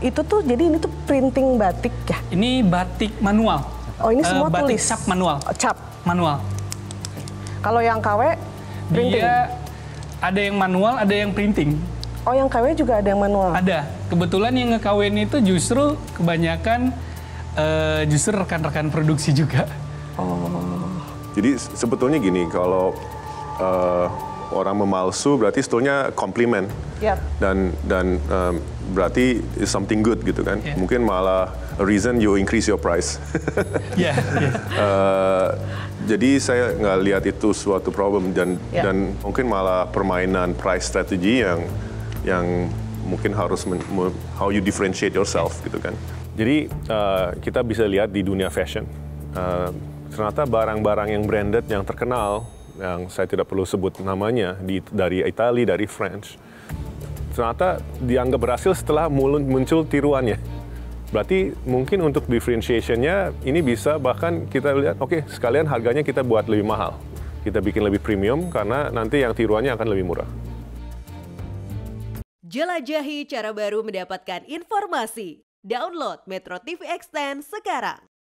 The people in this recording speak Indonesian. itu tuh jadi ini tuh printing batik ya? Ini batik manual. Oh, ini semua batik tulis? Batik cap manual. Cap? Manual. Kalau yang KW, printing? Dia ada yang manual, ada yang printing. Oh, yang KW juga ada yang manual? Ada. Kebetulan yang nge-KW itu justru kebanyakan justru rekan-rekan produksi juga. Oh. Jadi sebetulnya gini, kalau orang memalsu berarti sebetulnya komplimen. Yep. Dan berarti is something good gitu kan, yeah. Mungkin malah a reason you increase your price. Yeah, yeah. Jadi saya nggak lihat itu suatu problem dan yeah. Dan mungkin malah permainan price strategy yang mungkin harus how you differentiate yourself gitu kan. Jadi kita bisa lihat di dunia fashion ternyata barang-barang yang branded yang terkenal yang saya tidak perlu sebut namanya dari Italia, dari French. Ternyata dianggap berhasil setelah muncul tiruannya. Berarti mungkin untuk differentiation-nya ini bisa bahkan kita lihat, oke, sekalian harganya kita buat lebih mahal. Kita bikin lebih premium karena nanti yang tiruannya akan lebih murah. Jelajahi cara baru mendapatkan informasi. Download Metro TV Extend sekarang.